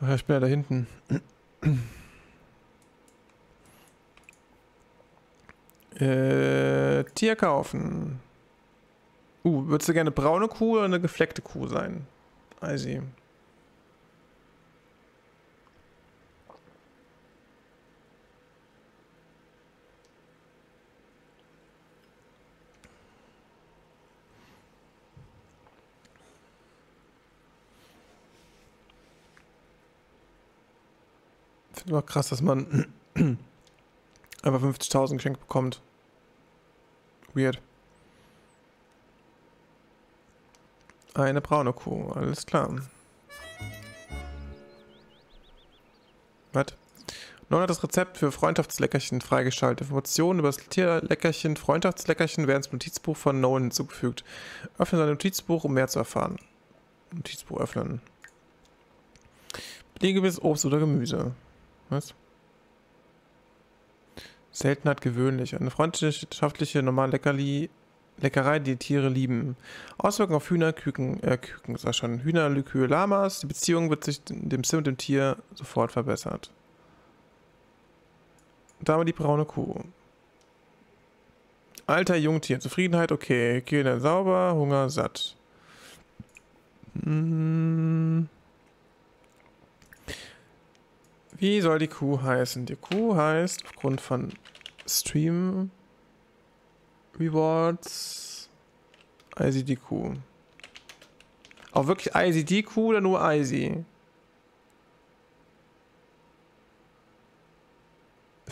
Ach ja, ich bin ja da hinten. Tier kaufen. Würdest du gerne braune Kuh oder eine gefleckte Kuh sein? Easy. Ich finde immer krass, dass man einfach 50.000 geschenkt bekommt. Weird. Eine braune Kuh, alles klar. Was? Nolan hat das Rezept für Freundschaftsleckerchen freigeschaltet. Informationen über das Tierleckerchen Freundschaftsleckerchen werden ins Notizbuch von Nolan hinzugefügt. Öffne sein Notizbuch, um mehr zu erfahren. Notizbuch öffnen. Beliebiges Obst oder Gemüse. Was? Seltenheit gewöhnlich. Eine freundschaftliche, normale Leckerei, die Tiere lieben. Auswirkungen auf Hühner, Hühner, Kühe, Lamas. Die Beziehung wird sich dem Sim und dem Tier sofort verbessert. Dame die braune Kuh. Alter Jungtier. Zufriedenheit, okay. Kinder sauber, Hunger satt. Wie soll die Kuh heißen? Die Kuh heißt aufgrund von Stream Rewards ICD Kuh. Auch wirklich ICD Kuh oder nur IC? Ich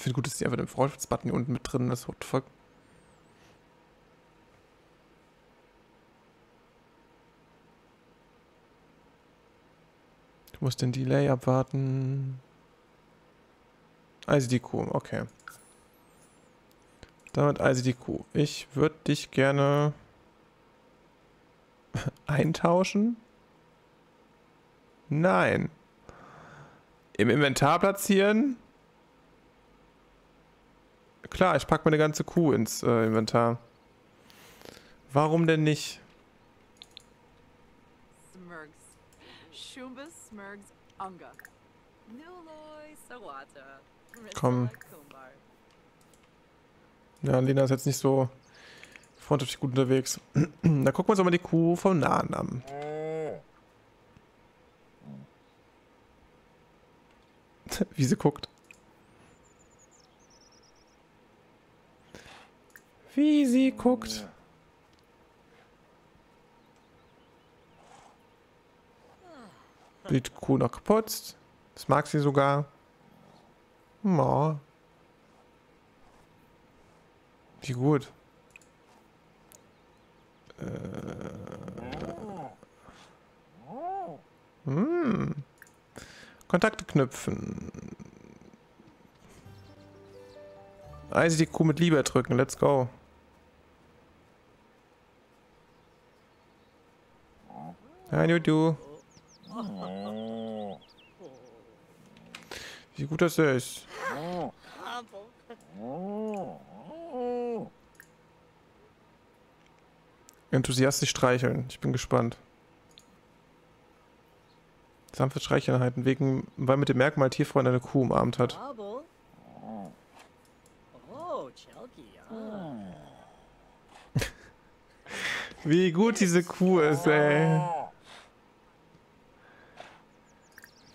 finde gut, dass die einfach den Freundschaftsbutton hier unten mit drin ist. What the fuck? Du musst den Delay abwarten. ICD Kuh, okay. Damit also die Kuh. Ich würde dich gerne eintauschen. Nein. Im Inventar platzieren. Klar, ich packe meine ganze Kuh ins Inventar. Warum denn nicht? Komm. Ja, Lena ist jetzt nicht so freundschaftlich gut unterwegs. Da gucken wir uns doch mal die Kuh vom Nahen an. Wie sie guckt. Wie sie guckt. Die Kuh noch geputzt. Das mag sie sogar. Oh. Wie gut. Kontakte knüpfen. Also die Kuh mit Liebe drücken. Let's go. Hi, du. Wie gut das ist. Enthusiastisch streicheln. Ich bin gespannt. Sanfte Streicheleinheiten, weil mit dem Merkmal Tierfreund eine Kuh umarmt hat. Wie gut diese Kuh ist, ey.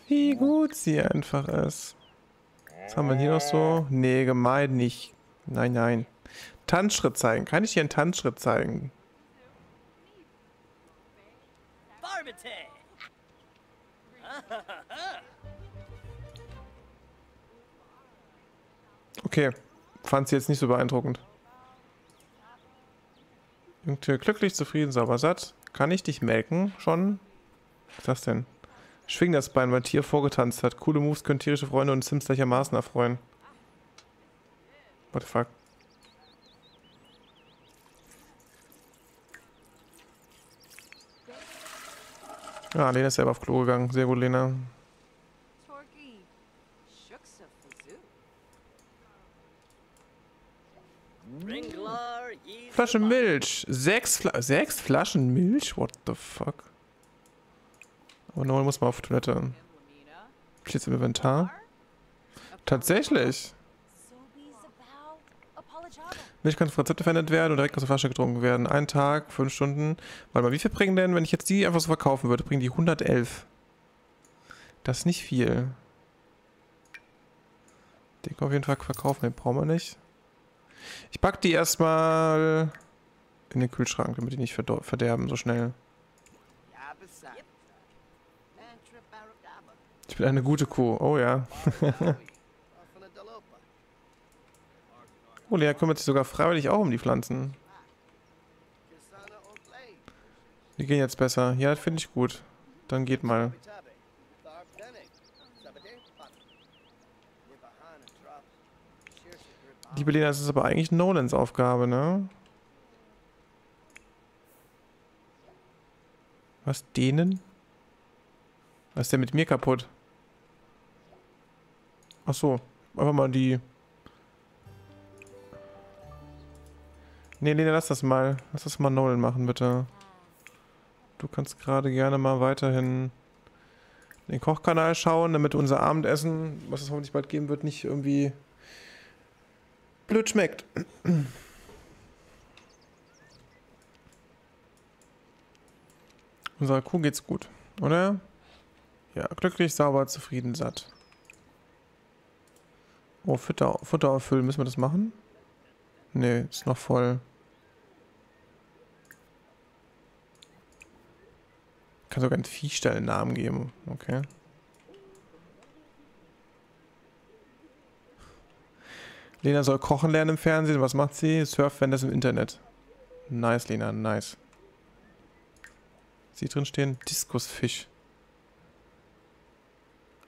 Wie gut sie einfach ist. Was haben wir hier noch so? Nee, gemein nicht. Nein, nein. Tanzschritt zeigen. Kann ich dir einen Tanzschritt zeigen? Okay, fand sie jetzt nicht so beeindruckend. Jungtier glücklich, zufrieden, sauber, satt. Kann ich dich melken schon? Was ist das denn? Schwing das Bein, weil Tier vorgetanzt hat. Coole Moves können tierische Freunde und Sims gleichermaßen erfreuen. What the fuck? Ah, Lena ist selber auf Klo gegangen. Sehr gut, Lena. Flasche Milch. 6 Flaschen Milch? What the fuck? Aber Nolan muss mal auf Toilette. ich jetzt im Inventar? Tatsächlich! Milch kann für Rezepte verwendet werden und direkt aus der Flasche getrunken werden. Ein Tag, 5 Stunden. Warte mal, wie viel bringen denn, wenn ich jetzt die einfach so verkaufen würde, bringen die 111. Das ist nicht viel. Den können wir auf jeden Fall verkaufen, den brauchen wir nicht. Ich packe die erstmal in den Kühlschrank, damit die nicht verderben so schnell. Ich bin eine gute Kuh, oh ja. Oh, Lena kümmert sich sogar freiwillig auch um die Pflanzen. Die gehen jetzt besser. Ja, das finde ich gut. Dann geht mal. Liebe Lena, das ist aber eigentlich Nolans Aufgabe, ne? Was, denen? Was ist denn mit mir kaputt? Ach so, einfach mal die... Nee, Lena, lass das mal. Lass das mal Nolan machen, bitte. Du kannst gerade gerne mal weiterhin den Kochkanal schauen, damit unser Abendessen, was es hoffentlich bald geben wird, nicht irgendwie blöd schmeckt. Unserer Kuh geht's gut, oder? Ja, glücklich, sauber, zufrieden, satt. Oh, Futter auffüllen. Müssen wir das machen? Nee, ist noch voll. Kann sogar ein Viehstall einen Namen geben. Okay. Lena soll kochen lernen im Fernsehen. Was macht sie? Surft, wenn das im Internet. Nice, Lena, nice. Sie drin stehen? Diskusfisch.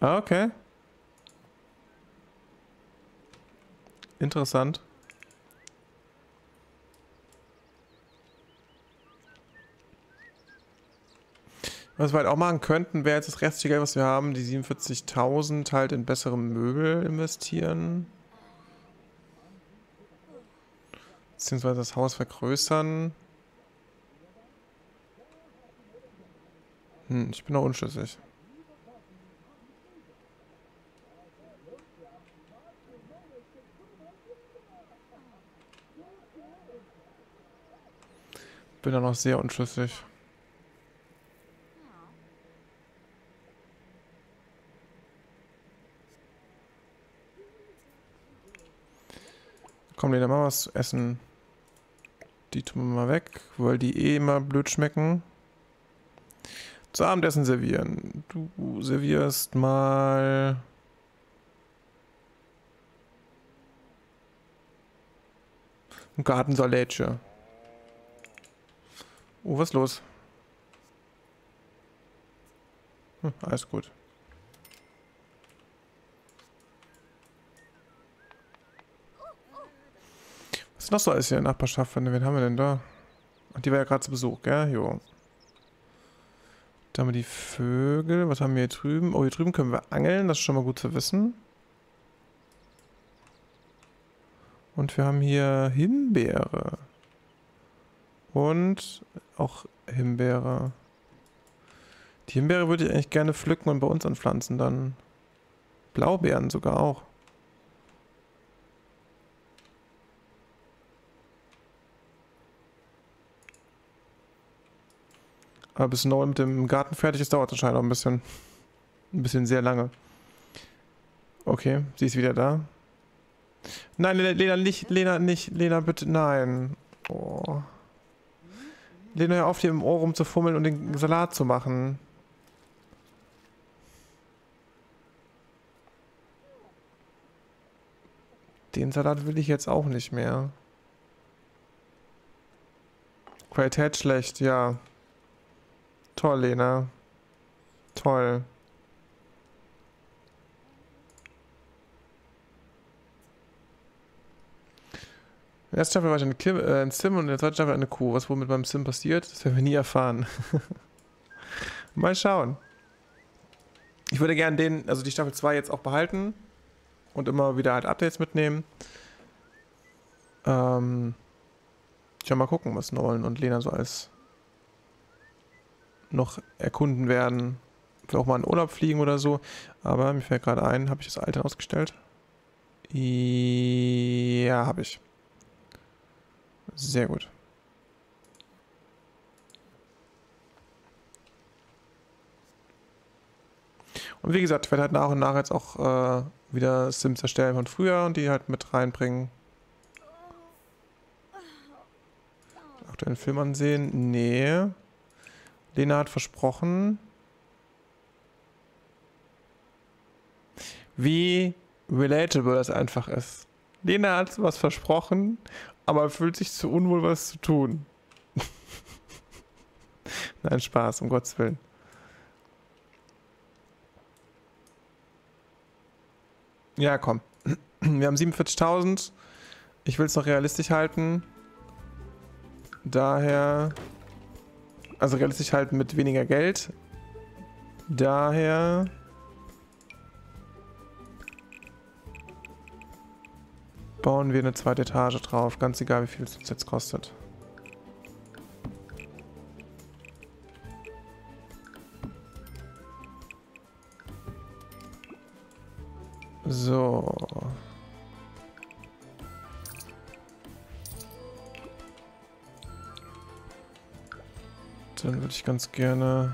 Ah, okay. Interessant. Was wir halt auch machen könnten, wäre jetzt das restliche Geld, was wir haben, die 47.000 halt in bessere Möbel investieren. Beziehungsweise das Haus vergrößern. Hm, ich bin noch unschlüssig. Bin da noch sehr unschlüssig. Komm, Lena, mal was zu essen. Die tun wir mal weg, weil die eh immer blöd schmecken. Zu Abendessen servieren. Du servierst mal... ein Gartensalätchen. Oh, was ist los? Hm, alles gut. Was ist noch so alles hier in der Nachbarschaft? Wen haben wir denn da? Und die war ja gerade zu Besuch, gell? Jo. Da haben wir die Vögel. Was haben wir hier drüben? Oh, hier drüben können wir angeln. Das ist schon mal gut zu wissen. Und wir haben hier Himbeere. Und auch Himbeere. Die Himbeere würde ich eigentlich gerne pflücken und bei uns anpflanzen dann. Blaubeeren sogar auch. Aber bis Nolan mit dem Garten fertig ist, dauert anscheinend auch ein bisschen. Ein bisschen sehr lange. Okay, sie ist wieder da. Nein, Lena, nicht, Lena, nicht, Lena, bitte, nein. Oh. Lena, hör auf, dir im Ohr rumzufummeln und den Salat zu machen. Den Salat will ich jetzt auch nicht mehr. Qualität schlecht, ja. Toll, Lena. Toll. In der ersten Staffel war ich ein Sim und in der zweiten Staffel eine Kuh. Was wohl mit meinem Sim passiert, das werden wir nie erfahren. Mal schauen. Ich würde gerne also die Staffel 2 jetzt auch behalten und immer wieder halt Updates mitnehmen. Ich will mal gucken, was Nolan und Lena so alles noch erkunden werden. will auch mal in Urlaub fliegen oder so. Aber mir fällt gerade ein, habe ich das Alte ausgestellt? Ja, habe ich. Sehr gut. Und wie gesagt, ich werde halt nach und nach jetzt auch wieder Sims erstellen von früher und die halt mit reinbringen. Aktuellen Film ansehen? Nee. Lena hat versprochen. Wie relatable das einfach ist. Lena hat was versprochen, aber fühlt sich zu unwohl, was zu tun. Nein, Spaß, um Gottes Willen. Ja, komm. Wir haben 47.000. Ich will es noch realistisch halten. Daher... Also realistisch halten mit weniger Geld. Daher... bauen wir eine zweite Etage drauf. Ganz egal, wie viel es uns jetzt kostet. So. Dann würde ich ganz gerne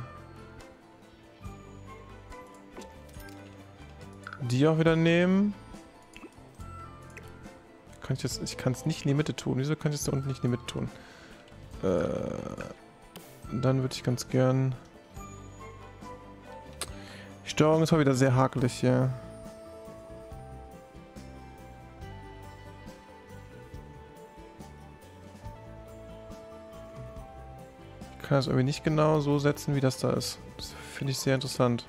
die auch wieder nehmen. Kann ich jetzt, ich kann es nicht in die Mitte tun. Wieso kann ich es da unten nicht in die Mitte tun? Dann würde ich ganz gern... Die Steuerung ist mal wieder sehr hakelig hier. Ich kann das irgendwie nicht genau so setzen, wie das da ist. Das finde ich sehr interessant.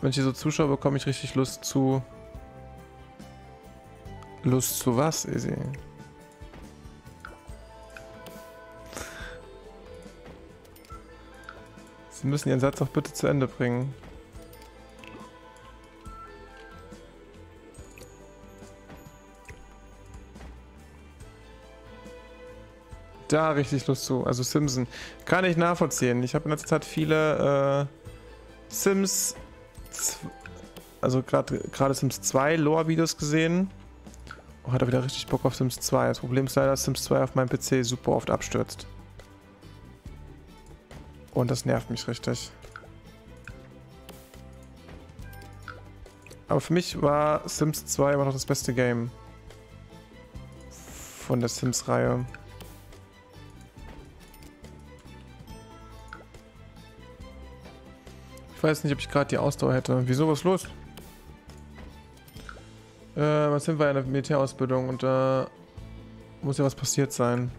Wenn ich hier so zuschaue, bekomme ich richtig Lust zu... Lust zu was, Easy? Sie müssen Ihren Satz auch bitte zu Ende bringen. Da richtig Lust zu. Also Simson. Kann ich nachvollziehen. Ich habe in letzter Zeit viele Sims, also gerade Sims 2 Lore-Videos gesehen. Oh, hat er wieder richtig Bock auf Sims 2. Das Problem ist leider, dass Sims 2 auf meinem PC super oft abstürzt. Und das nervt mich richtig. Aber für mich war Sims 2 immer noch das beste Game von der Sims-Reihe. Ich weiß nicht, ob ich gerade die Ausdauer hätte. Wieso, was ist los? Was sind wir in der Militärausbildung und da muss ja was passiert sein.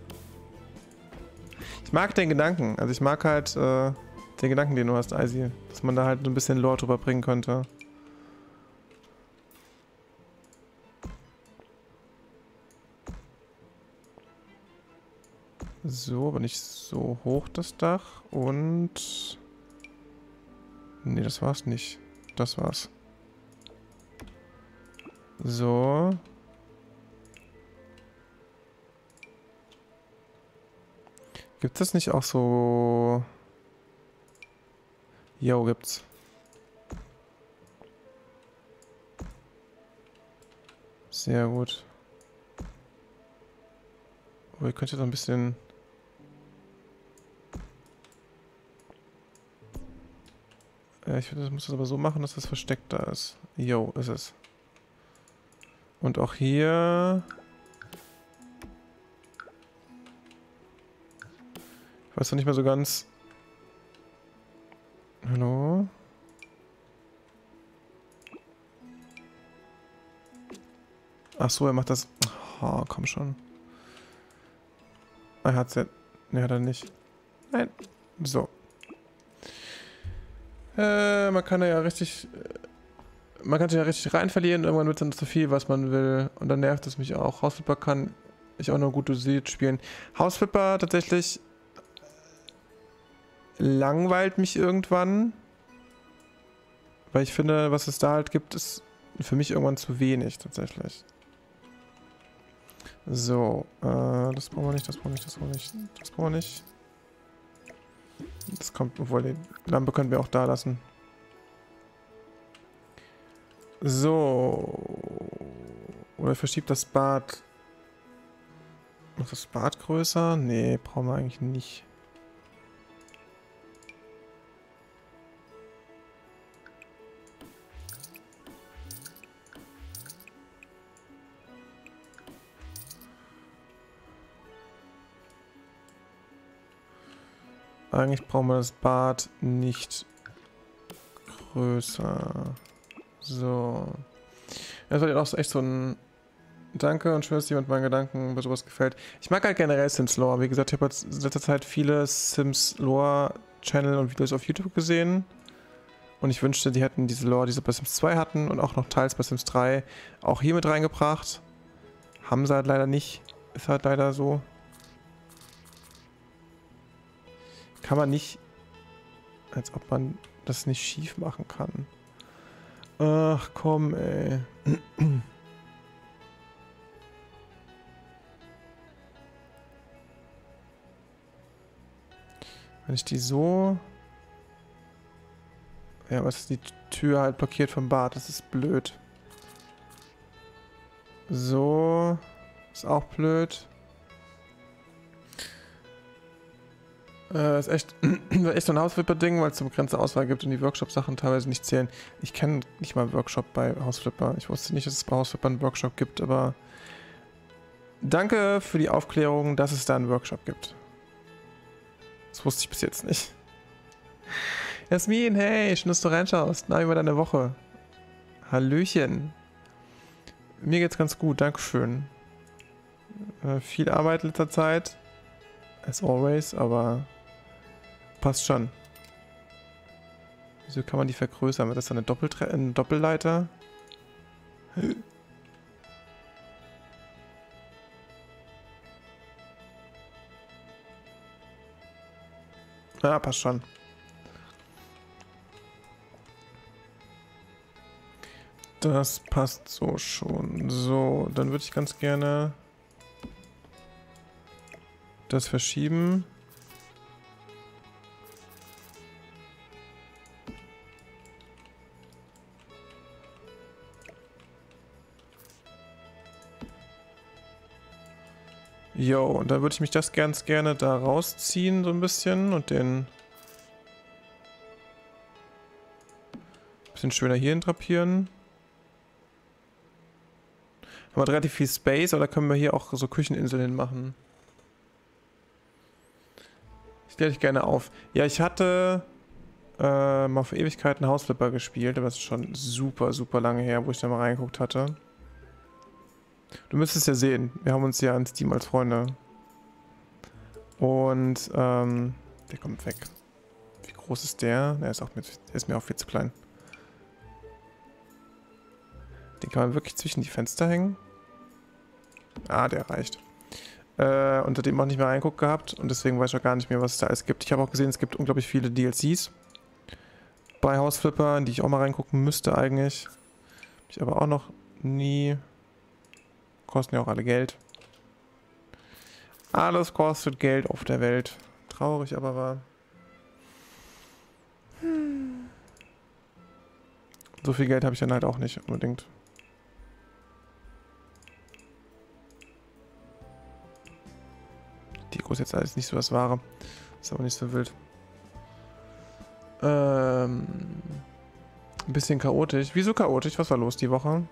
Ich mag den Gedanken. Also ich mag halt den Gedanken, den du hast, Eisi. Dass man da halt so ein bisschen Lore drüber bringen könnte. So, aber nicht so hoch das Dach und... Ne, das war's nicht. Das war's. So. Gibt es nicht auch so... Jo, gibt's. Sehr gut. Aber ihr könnt jetzt noch ein bisschen... Ich muss das aber so machen, dass das versteckt da ist. Jo, ist es. Und auch hier... Ich weiß noch nicht mehr so ganz... Hallo? Ach so, er macht das... Oh, komm schon. Er hat's ja... Ne, hat er nicht. Nein. So. Man kann da ja richtig... Man kann sich ja richtig rein verlieren. Irgendwann wird es dann zu viel, was man will. Und dann nervt es mich auch. Hausflipper kann ich auch nur gut dosiert spielen. Hausflipper tatsächlich... langweilt mich irgendwann. Weil ich finde, was es da halt gibt, ist für mich irgendwann zu wenig tatsächlich. So, das brauchen wir nicht, das brauchen wir nicht, das brauchen wir nicht, das brauchen wir nicht. Das kommt, obwohl die Lampe können wir auch da lassen. So. Oder verschiebt das Bad. Macht das Bad größer? Nee, brauchen wir eigentlich nicht. Eigentlich brauchen wir das Bad nicht größer. So. Das war ja auch echt so ein Danke und schön, dass jemand meinen Gedanken bei sowas gefällt. Ich mag halt generell Sims Lore. Wie gesagt, ich habe jetzt in letzter Zeit viele Sims Lore Channel und Videos auf YouTube gesehen. Und ich wünschte, die hätten diese Lore, die sie bei Sims 2 hatten und auch noch teils bei Sims 3 auch hier mit reingebracht. Haben sie halt leider nicht. Ist halt leider so. Kann man nicht, als ob man das nicht schief machen kann. Ach komm, ey. Wenn ich die so... Ja, aber es ist die Tür halt blockiert vom Bad, das ist blöd. So, ist auch blöd. Ist echt, echt so ein Hausflipper-Ding, weil es eine begrenzte Auswahl gibt und die Workshop-Sachen teilweise nicht zählen. Ich kenne nicht mal Workshop bei Hausflipper. Ich wusste nicht, dass es bei Hausflipper einen Workshop gibt, aber danke für die Aufklärung, dass es da einen Workshop gibt. Das wusste ich bis jetzt nicht. Jasmin, hey, schön, dass du reinschaust. Na, wie war deine Woche? Hallöchen. Mir geht's ganz gut, dankeschön. Viel Arbeit in letzter Zeit. As always, aber... Passt schon. Wieso kann man die vergrößern? Wird das dann eine Doppelleiter? Ja, passt schon. Das passt so schon. So, dann würde ich ganz gerne... das verschieben. Jo, und dann würde ich mich das ganz gerne da rausziehen, so ein bisschen, und den ein bisschen schöner hierhin drapieren. Haben wir relativ viel Space, oder können wir hier auch so Kücheninseln hin machen? Kläre ich gerne auf. Ja, ich hatte mal vor Ewigkeiten Hausflipper gespielt, aber das ist schon super, super lange her, wo ich da mal reingeguckt hatte. Du müsstest ja sehen, wir haben uns ja an Steam als Freunde. Und der kommt weg. Wie groß ist der? Der ist, ist mir auch viel zu klein. Den kann man wirklich zwischen die Fenster hängen. Ah, der reicht. Unter dem auch nicht mehr reinguckt gehabt und deswegen weiß ich auch gar nicht mehr, was es da alles gibt. Ich habe auch gesehen, es gibt unglaublich viele DLCs bei Hausflipper, in die ich auch mal reingucken müsste eigentlich. Ich aber auch noch nie. Kosten ja auch alle Geld. Alles kostet Geld auf der Welt. Traurig aber wahr. So viel Geld habe ich dann halt auch nicht unbedingt. Ist jetzt alles nicht so das Wahre. Ist aber nicht so wild. Ein bisschen chaotisch. Wieso chaotisch? Was war los die Woche?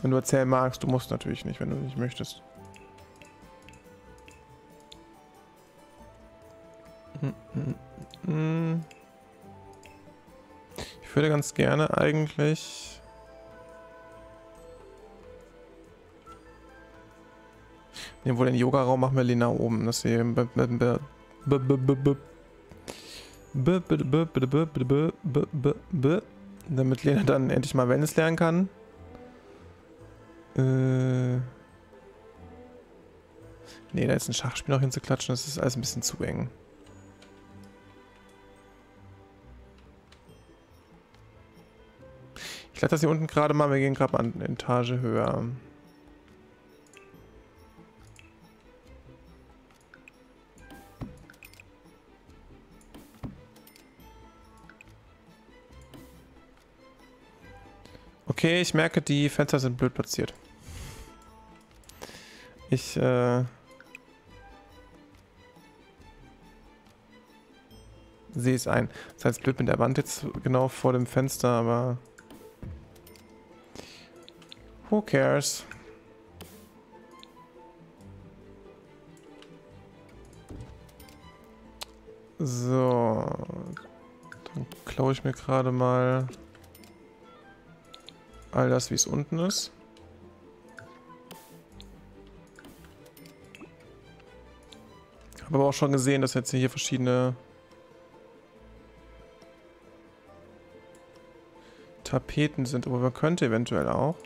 Wenn du erzählen magst, du musst natürlich nicht, wenn du nicht möchtest. Ich würde ganz gerne eigentlich... Ne, wohl den Yoga-Raum machen wir Lena oben, dass sie damit Lena dann endlich mal Wellness lernen kann. Ne, da ist ein Schachspiel noch hinzuklatschen, das ist alles ein bisschen zu eng. Ich lade das hier unten gerade mal, wir gehen gerade mal eine Etage höher. Okay, ich merke, die Fenster sind blöd platziert. Ich, sehe es ein. Das heißt, blöd mit der Wand jetzt genau vor dem Fenster, aber... Who cares? So. Dann klaue ich mir gerade mal all das, wie es unten ist. Habe aber auch schon gesehen, dass jetzt hier verschiedene Tapeten sind, aber man könnte eventuell auch.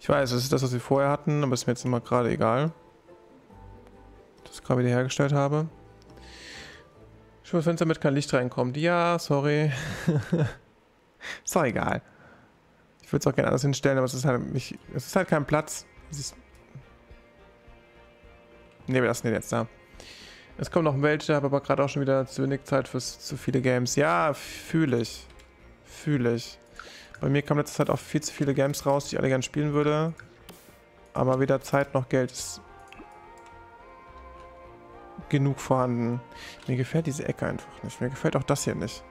Ich weiß, das ist das, was wir vorher hatten, aber ist mir jetzt immer gerade egal. Das gerade wieder hergestellt habe. Ich will das Fenster, damit kein Licht reinkommt. Ja, sorry. Ist doch egal. Ich würde es auch gerne anders hinstellen, aber es ist halt nicht. Es ist halt kein Platz. Ne, wir lassen den jetzt da. Es kommen noch welche, habe aber gerade auch schon wieder zu wenig Zeit für zu viele Games. Ja, fühle ich. Fühle ich. Bei mir kam letzte Zeit auch viel zu viele Games raus, die ich alle gerne spielen würde. Aber weder Zeit noch Geld ist genug vorhanden. Mir gefällt diese Ecke einfach nicht. Mir gefällt auch das hier nicht.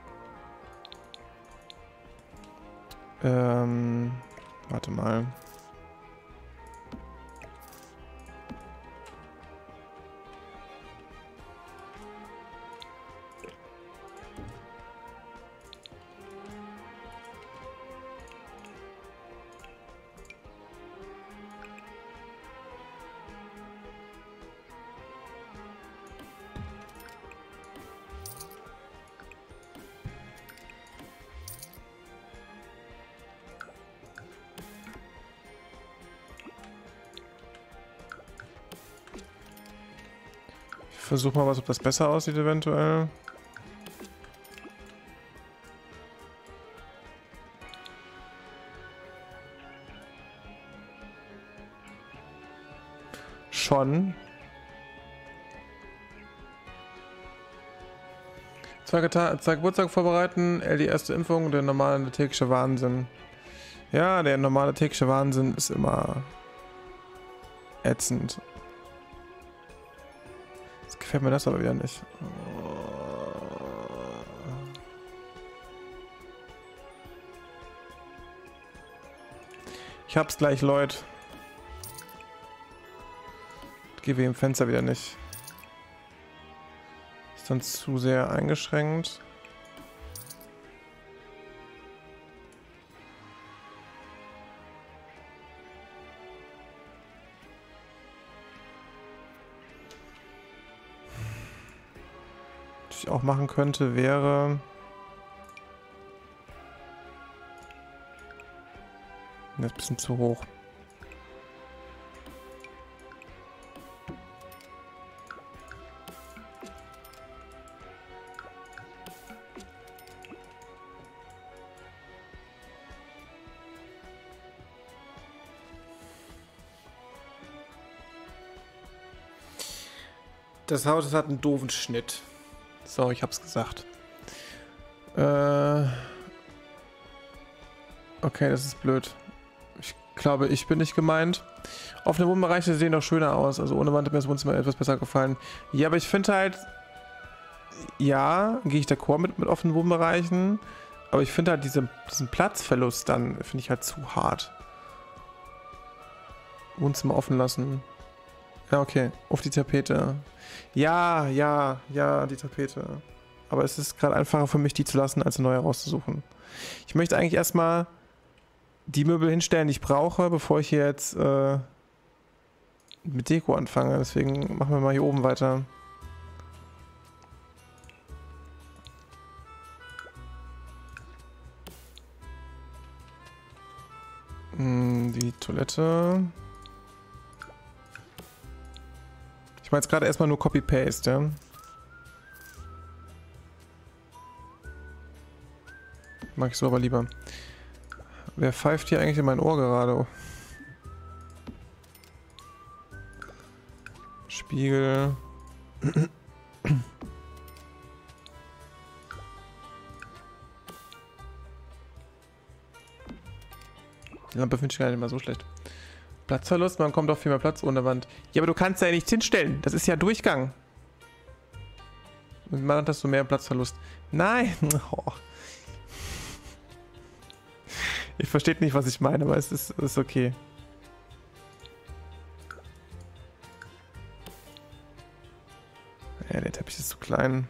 Warte mal. Versuch mal was, ob das besser aussieht eventuell. Schon. 2 Geburtstag vorbereiten, die erste Impfung, der normale tägliche Wahnsinn. Ja, der normale tägliche Wahnsinn ist immer ätzend. Gefällt mir das aber wieder nicht. Ich hab's gleich, Leute. Gebe ich im Fenster wieder nicht. Ist dann zu sehr eingeschränkt. Auch machen könnte, wäre... Das ist ein bisschen zu hoch. Das Haus hat einen doofen Schnitt. So, ich hab's gesagt. Okay, das ist blöd. Ich glaube, ich bin nicht gemeint. Offene Wohnbereiche sehen doch schöner aus. Also ohne Wand hat mir das Wohnzimmer etwas besser gefallen. Ja, aber ich finde halt... Ja, gehe ich d'accord mit offenen Wohnbereichen. Aber ich finde halt diesen Platzverlust dann, finde ich halt zu hart. Wohnzimmer offen lassen. Ja, okay. Auf die Tapete. Ja, die Tapete. Aber es ist gerade einfacher für mich, die zu lassen, als eine neue rauszusuchen. Ich möchte eigentlich erstmal die Möbel hinstellen, die ich brauche, bevor ich hier jetzt mit Deko anfange. Deswegen machen wir mal hier oben weiter. Die Toilette... Ich mache jetzt gerade erstmal nur Copy-Paste, ja. Mag ich so aber lieber. Wer pfeift hier eigentlich in mein Ohr gerade? Spiegel. Die Lampe finde ich gar nicht immer so schlecht. Platzverlust, man kommt auf viel mehr Platz ohne Wand. Ja, aber du kannst ja nichts hinstellen. Das ist ja Durchgang. Mit dem Mann hast du mehr Platzverlust. Nein! Oh. Ich verstehe nicht, was ich meine, aber es ist okay. Ja, der Teppich ist zu klein.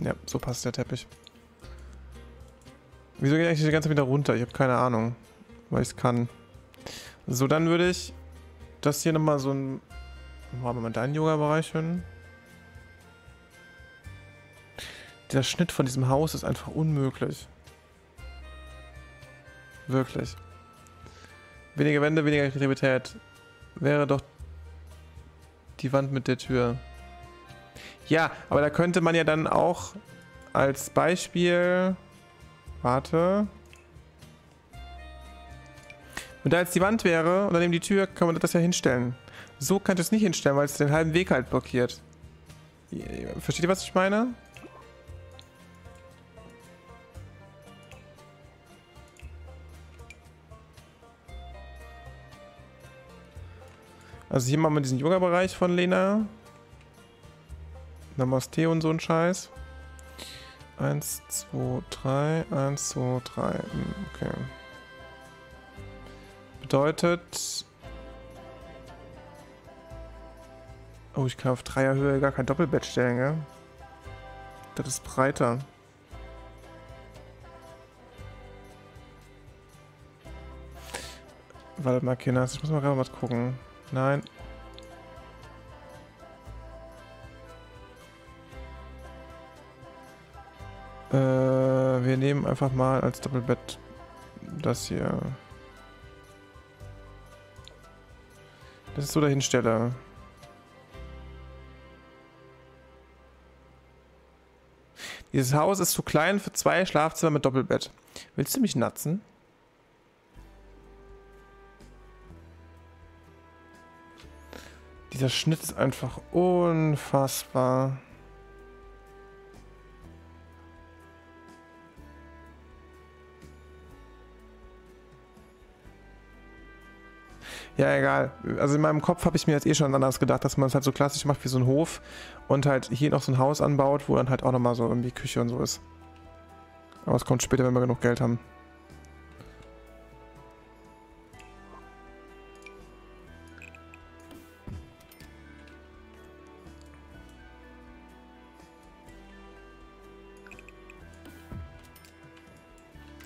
Ja, so passt der Teppich. Wieso geht eigentlich die ganze Zeit wieder runter? Ich habe keine Ahnung, weil ich es kann. So, dann würde ich das hier nochmal so ein... Machen wir mal deinen Yoga-Bereich hin. Der Schnitt von diesem Haus ist einfach unmöglich. Wirklich. Weniger Wände, weniger Kreativität. Wäre doch die Wand mit der Tür. Ja, aber da könnte man ja dann auch als Beispiel... Warte. Wenn da jetzt die Wand wäre und daneben die Tür, kann man das ja hinstellen. So kann ich es nicht hinstellen, weil es den halben Weg halt blockiert. Versteht ihr, was ich meine? Also hier machen wir diesen Yoga-Bereich von Lena. Namaste und so ein Scheiß. 1, 2, 3, 1, 2, 3. Okay. Bedeutet... Oh, ich kann auf Dreierhöhe gar kein Doppelbett stellen, gell? Das ist breiter. Wartet mal, Kinder. Ich muss mal gerade was gucken. Nein. Wir nehmen einfach mal als Doppelbett das hier. Das ist so der Hinsteller. Dieses Haus ist zu klein für 2 Schlafzimmer mit Doppelbett. Willst du mich natzen? Dieser Schnitt ist einfach unfassbar. Ja, egal. Also in meinem Kopf habe ich mir jetzt eh schon anders gedacht, dass man es halt so klassisch macht wie so ein Hof und halt hier noch so ein Haus anbaut, wo dann halt auch nochmal so irgendwie Küche und so ist. Aber es kommt später, wenn wir genug Geld haben.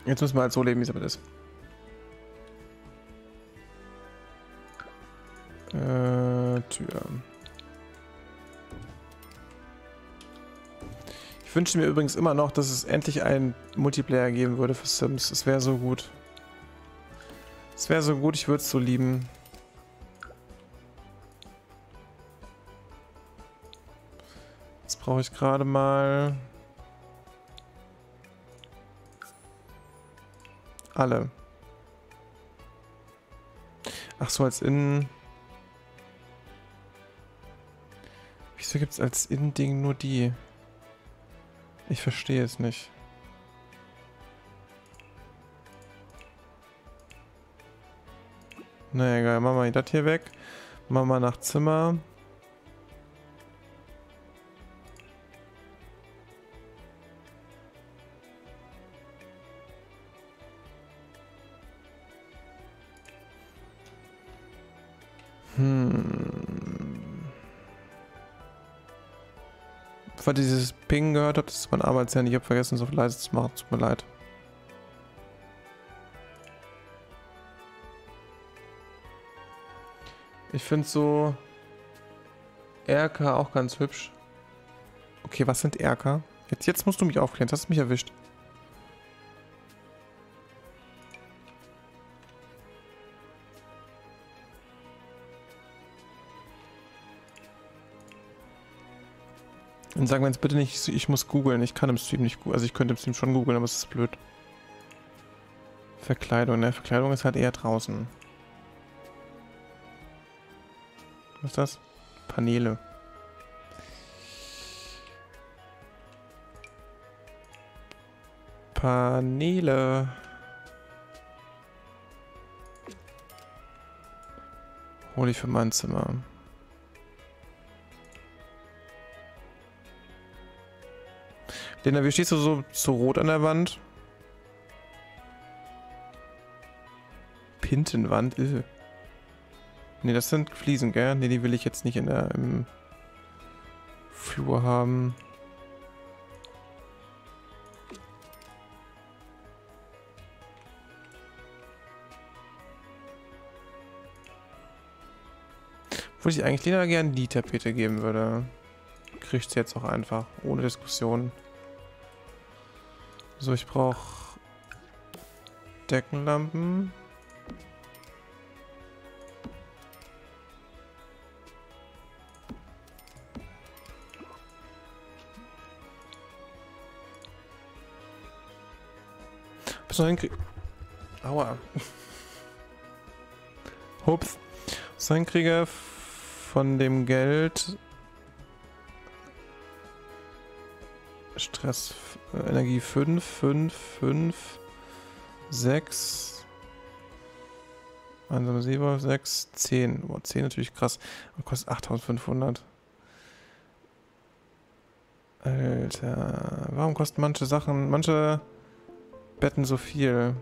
Jetzt müssen wir halt so leben, wie es damit ist. Tür. Ich wünsche mir übrigens immer noch, dass es endlich einen Multiplayer geben würde für Sims. Es wäre so gut. Es wäre so gut, ich würde es so lieben. Das brauche ich gerade mal. Alle. Ach so, als Innen... Wieso gibt es als Innen-Ding nur die? Ich verstehe es nicht. Na egal, machen wir das hier weg. Machen wir nach Zimmer. Falls ihr dieses Ping gehört habt, das ist mein Arbeitshandy. Ich habe vergessen, es auf leise zu machen. Tut mir leid. Ich finde so RK auch ganz hübsch. Okay, was sind RK? Jetzt musst du mich aufklären. Jetzt hast du mich erwischt. Und sagen wir jetzt bitte nicht, ich muss googeln. Ich kann im Stream nicht googeln. Also ich könnte im Stream schon googeln, aber es ist blöd. Verkleidung, ne? Verkleidung ist halt eher draußen. Was ist das? Paneele. Paneele. Hol ich für mein Zimmer. Lena, wie stehst du so zu Rot an der Wand? Pintenwand? Ne, das sind Fliesen, gell? Ne, die will ich jetzt nicht in der, im Flur haben. Obwohl ich eigentlich Lena gerne die Tapete geben würde. Kriegt sie jetzt auch einfach, ohne Diskussion. So, ich brauche Deckenlampen. Bis dahin krieg... Aua. Hups. Bis dahin kriege von dem Geld... Stress... Energie 5, 5, 5, 6, einsame Seewolf, 6, 10. Boah, 10 natürlich krass. Und kostet 8500. Alter, warum kosten manche Betten so viel?